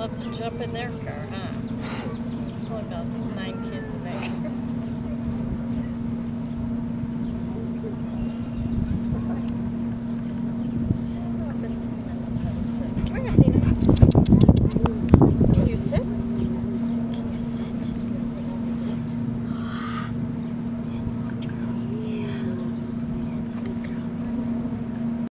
love to jump in their car, huh? It's like about 9 kids in that car.